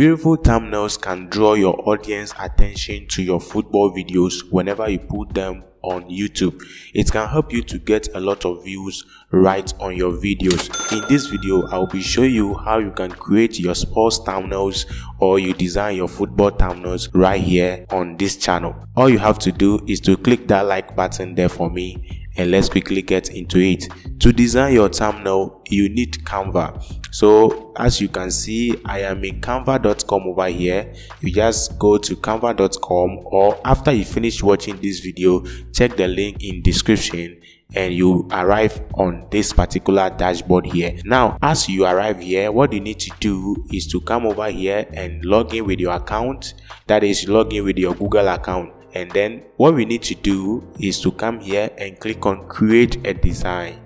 Beautiful thumbnails can draw your audience attention to your football videos whenever you put them on YouTube. It can help you to get a lot of views right on your videos. In this video, I'll be showing you how you can create your sports thumbnails or you design your football thumbnails right here on this channel. All you have to do is to click that like button there for me, and let's quickly get into it. To design your thumbnail, you need Canva. So as you can see, I am in canva.com over here. You just go to canva.com, or after you finish watching this video, check the link in description and you arrive on this particular dashboard here. Now as you arrive here, what you need to do is to come over here and log in with your account, that is log in with your Google account. And then what we need to do is to come here and click on create a design.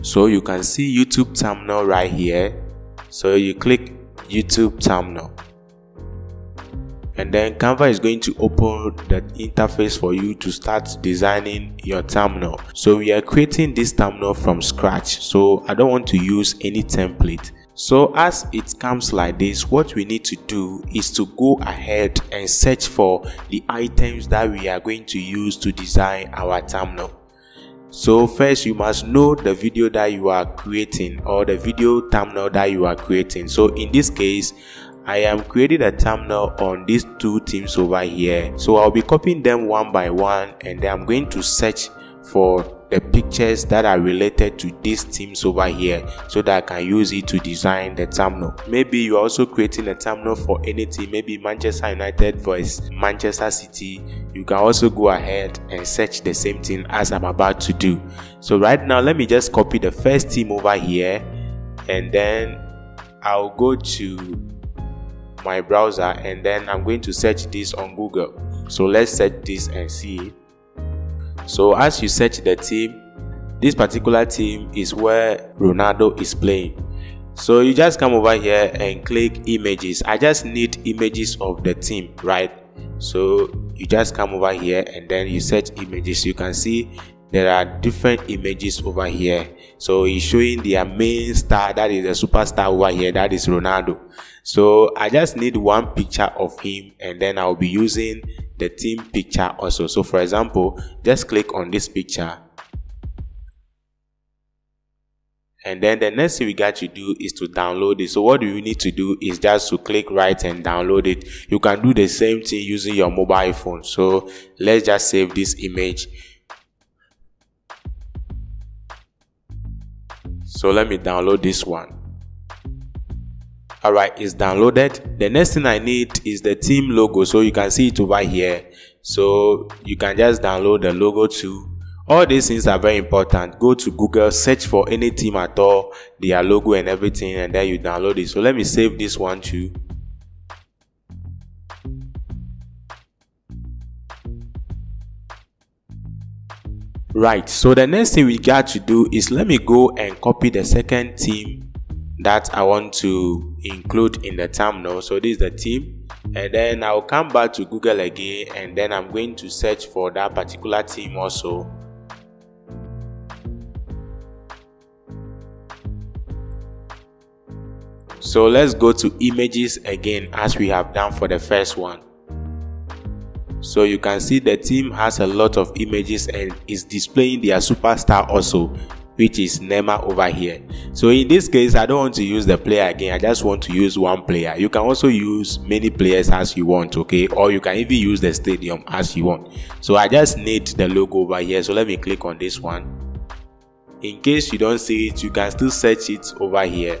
So you can see YouTube thumbnail right here. So you click YouTube thumbnail, and then Canva is going to open the interface for you to start designing your thumbnail. So we are creating this thumbnail from scratch, so I don't want to use any template. So as it comes like this, what we need to do is to go ahead and search for the items that we are going to use to design our thumbnail. So first, you must know the video that you are creating, or the video thumbnail that you are creating. So in this case, I am creating a thumbnail on these two teams over here. So I'll be copying them one by one, and then I'm going to search for the pictures that are related to these themes over here, so that I can use it to design the thumbnail. Maybe you're also creating a thumbnail for any team, maybe Manchester United versus Manchester City. You can also go ahead and search the same thing as I'm about to do. So right now, let me just copy the first team over here, and then I'll go to my browser, and then I'm going to search this on Google. So let's search this and see. So as you search the team, this particular team is where Ronaldo is playing. So you just come over here and click images. I just need images of the team, right? So you just come over here and then you search images. You can see there are different images over here. So it's showing their main star, that is the superstar over here, that is Ronaldo. So I just need one picture of him, and then I'll be using the team picture also. So for example, just click on this picture, and then the next thing we got to do is to download it. So what do you need to do is just to click right and download it. You can do the same thing using your mobile phone. So let's just save this image. So let me download this one. Alright, it's downloaded. The next thing I need is the team logo. So you can see it over here. So you can just download the logo too. All these things are very important. Go to Google, search for any team at all, their logo and everything, and then you download it. So let me save this one too. Right, so the next thing we got to do is let me go and copy the second team that I want to include in the thumbnail. So this is the team, and then I'll come back to Google again, and then I'm going to search for that particular team also. So let's go to images again, as we have done for the first one. So you can see the team has a lot of images and is displaying their superstar also, which is Neymar over here. So in this case, I don't want to use the player again. I just want to use one player. You can also use many players as you want, okay? Or you can even use the stadium as you want. So I just need the logo over here. So let me click on this one. In case you don't see it, you can still search it over here.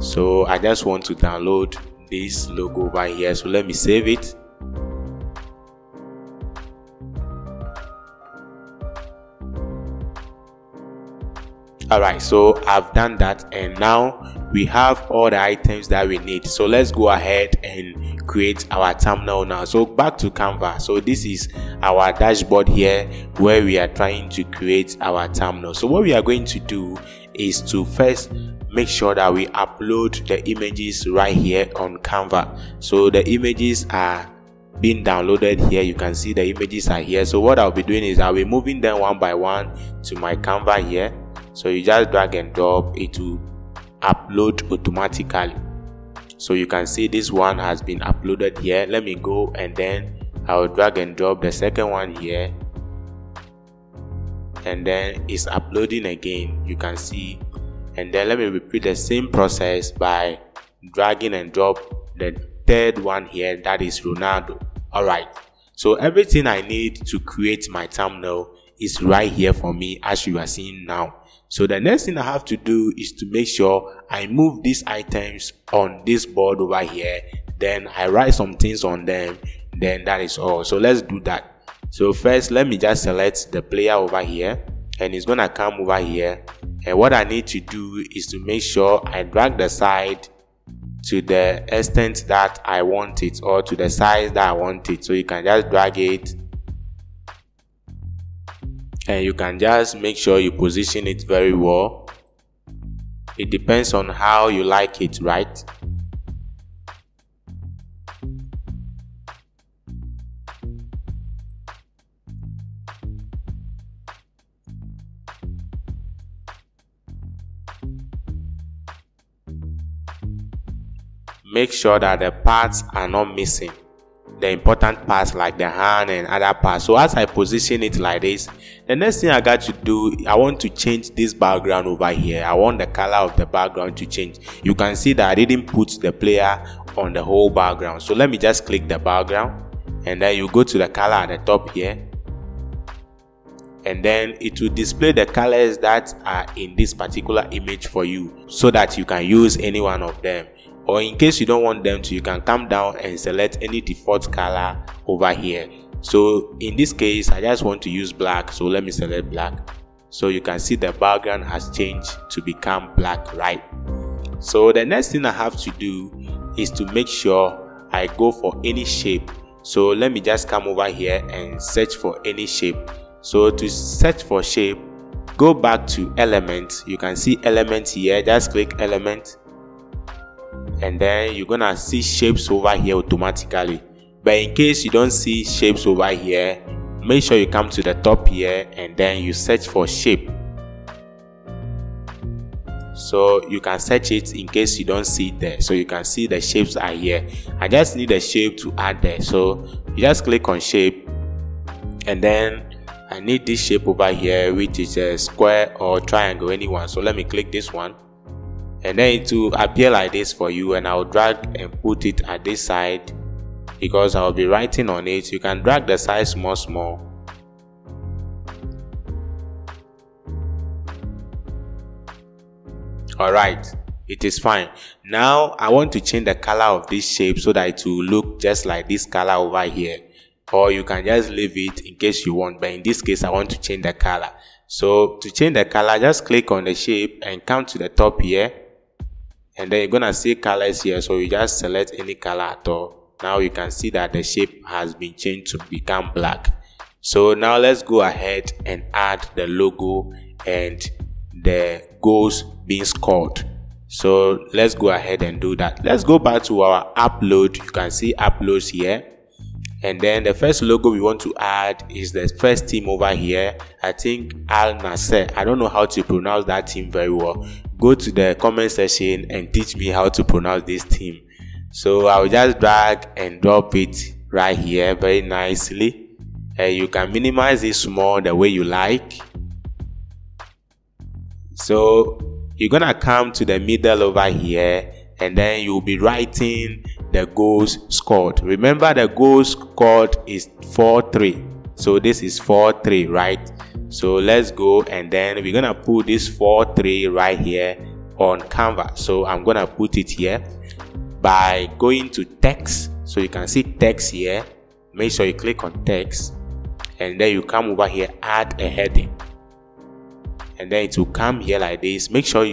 So I just want to download this logo over here. So let me save it. Alright, so I've done that, and now we have all the items that we need. So let's go ahead and create our thumbnail now. So back to Canva. So this is our dashboard here where we are trying to create our thumbnail. So what we are going to do is to first make sure that we upload the images right here on Canva. So the images are being downloaded here. You can see the images are here. So what I'll be doing is I'll be moving them one by one to my Canva here. So you just drag and drop, it will upload automatically. So you can see this one has been uploaded here. Let me go and then I will drag and drop the second one here, and then it's uploading again, you can see. And then let me repeat the same process by dragging and drop the third one here, that is Ronaldo. Alright, so everything I need to create my thumbnail is right here for me, as you are seeing now. So the next thing I have to do is to make sure I move these items on this board over here, then I write some things on them, then that is all. So let's do that. So first let me just select the player over here, and it's gonna come over here, and what I need to do is to make sure I drag the side to the extent that I want it, or to the size that I want it. So you can just drag it, and you can just make sure you position it very well. It depends on how you like it, right? Make sure that the parts are not missing, the important parts like the hand and other parts. So as I position it like this, the next thing I got to do, I want to change this background over here. I want the color of the background to change. You can see that I didn't put the player on the whole background. So let me just click the background, and then you go to the color at the top here, and then it will display the colors that are in this particular image for you, so that you can use any one of them. Or in case you don't want them to, you can come down and select any default color over here. So in this case, I just want to use black, so let me select black. So you can see the background has changed to become black, right? So the next thing I have to do is to make sure I go for any shape. So let me just come over here and search for any shape. So to search for shape, go back to elements. You can see elements here, just click element, and then you're gonna see shapes over here automatically. But in case you don't see shapes over here, make sure you come to the top here, and then you search for shape. So you can search it in case you don't see it there. So you can see the shapes are here. I just need a shape to add there, so you just click on shape, and then I need this shape over here, which is a square or triangle, anyone. So let me click this one, and then it will appear like this for you, and I'll drag and put it at this side because I'll be writing on it. You can drag the size more small. Alright, it is fine. Now I want to change the color of this shape so that it will look just like this color over here, or you can just leave it in case you want, but in this case I want to change the color. So to change the color, just click on the shape and come to the top here, and then you're gonna see colors here, so you just select any color at all. Now you can see that the shape has been changed to become black. So now let's go ahead and add the logo and the goals being scored. So let's go ahead and do that. Let's go back to our upload. You can see uploads here, and then the first logo we want to add is the first team over here. I think Al Nasser, I don't know how to pronounce that team very well. Go to the comment section and teach me how to pronounce this team. So I'll just drag and drop it right here very nicely, and you can minimize it small the way you like. So you're gonna come to the middle over here, and then you'll be writing the goals scored. Remember, the goals scored is 4-3, so this is 4-3, right? So let's go, and then we're gonna put this 4-3 right here on Canva. So I'm gonna put it here by going to text. So you can see text here, make sure you click on text, and then you come over here, add a heading, and then it will come here like this. Make sure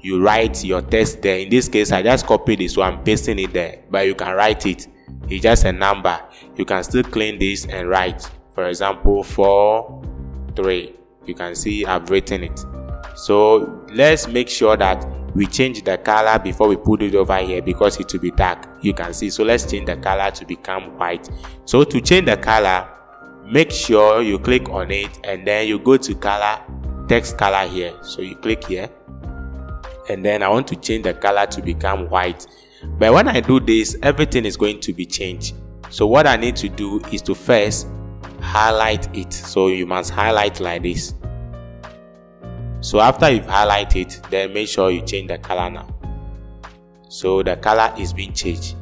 you write your text there. In this case I just copied it, so I'm pasting it there, but you can write it. It's just a number. You can still clean this and write, for example, 4-3. You can see I've written it. So let's make sure that we change the color before we put it over here, because it will be dark, you can see. So let's change the color to become white. So to change the color, make sure you click on it, and then you go to color, text color here. So you click here, and then I want to change the color to become white. But when I do this, everything is going to be changed. So what I need to do is to first highlight it. So you must highlight like this. So after you've highlighted, then make sure you change the color now. So the color is being changed.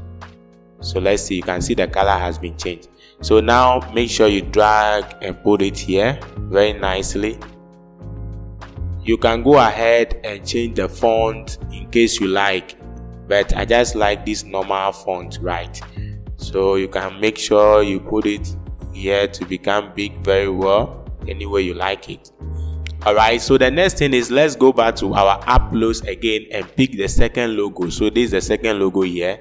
So let's see, you can see the color has been changed. So now make sure you drag and put it here very nicely. You can go ahead and change the font in case you like, but I just like this normal font, right? So you can make sure you put it here to become big very well, any way you like it. Alright, so the next thing is, let's go back to our uploads again and pick the second logo. So this is the second logo here.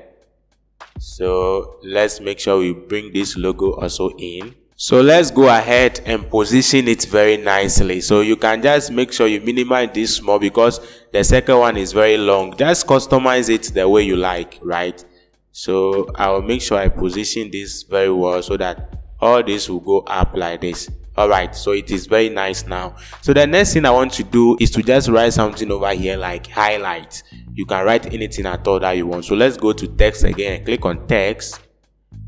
So let's make sure we bring this logo also in. So let's go ahead and position it very nicely. So you can just make sure you minimize this small because the second one is very long. Just customize it the way you like, right? So I will make sure I position this very well so that all this will go up like this. Alright, so it is very nice now. So the next thing I want to do is to just write something over here like highlight. You can write anything at all that you want. So let's go to text again and click on text.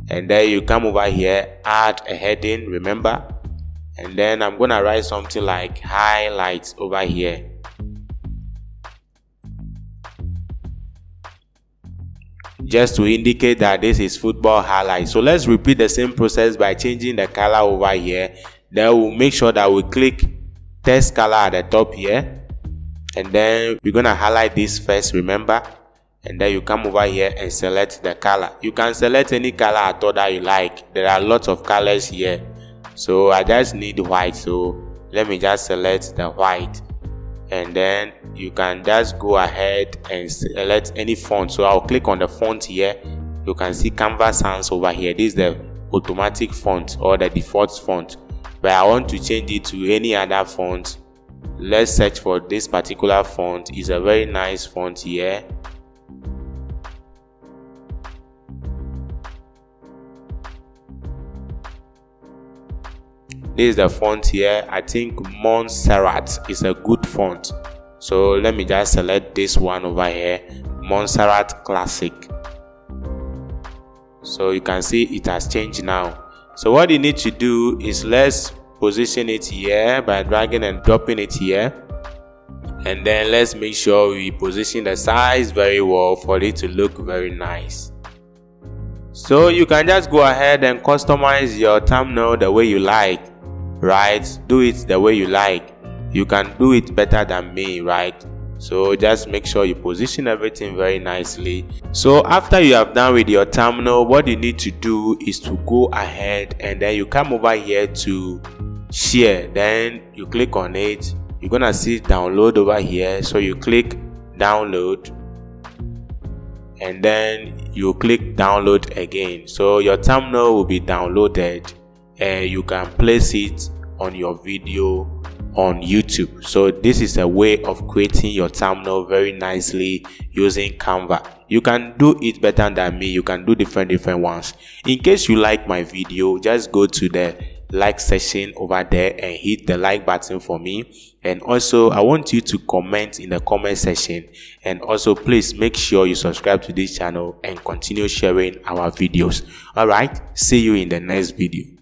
And then you come over here, add a heading, remember? And then I'm gonna write something like highlights over here. Just to indicate that this is football highlights. So let's repeat the same process by changing the color over here. Then we'll make sure that we click text color at the top here, and then we're gonna highlight this first, remember? And then you come over here and select the color. You can select any color at all that you like. There are lots of colors here, so I just need white, so let me just select the white. And then you can just go ahead and select any font. So I'll click on the font here. You can see Canva Sans over here. This is the automatic font or the default font, but I want to change it to any other font. Let's search for this particular font. It's a very nice font here. This is the font here. I think Montserrat is a good font. So let me just select this one over here, Montserrat Classic. So you can see it has changed now. So what you need to do is, let's position it here by dragging and dropping it here. And then let's make sure we position the size very well for it to look very nice. So you can just go ahead and customize your thumbnail the way you like, right? Do it the way you like. You can do it better than me, right? So just make sure you position everything very nicely. So after you have done with your thumbnail, what you need to do is to go ahead and then you come over here to share. Then you click on it. You're gonna see download over here. So you click download and then you click download again. So your thumbnail will be downloaded and you can place it on your video on YouTube. So this is a way of creating your thumbnail very nicely using Canva. You can do it better than me. You can do different ones. In case you like my video, just go to the like section over there and hit the like button for me. And also I want you to comment in the comment section, and also please make sure you subscribe to this channel and continue sharing our videos. All right, see you in the next video.